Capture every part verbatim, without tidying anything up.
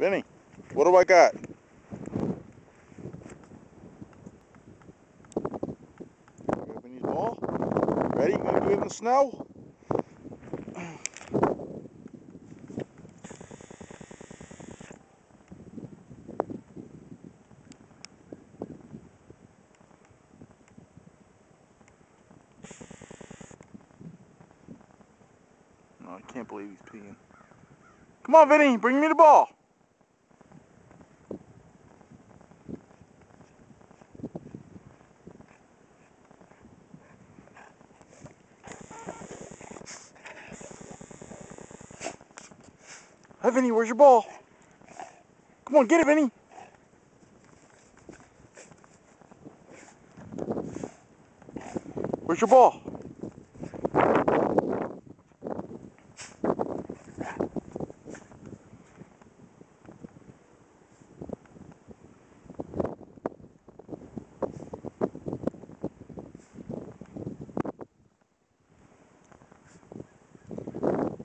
Vinny, what do I got? Vinny's ball. Ready? Gonna do it in the snow? No, I can't believe he's peeing. Come on, Vinny, bring me the ball. Hi, Vinny, where's your ball? Come on, get it, Vinny. Where's your ball?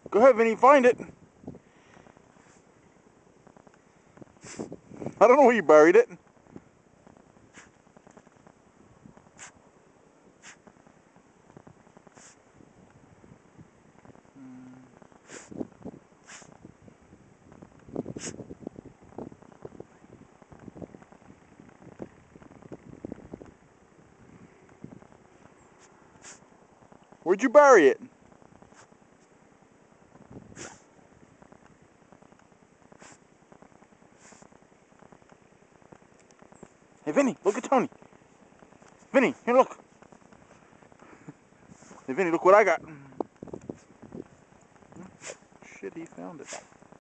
Go ahead, Vinny, find it. I don't know where you buried it. Where'd you bury it? Hey, Vinny, look at Tony. Vinny, here, look. Hey, Vinny, look what I got. Shit, he found it.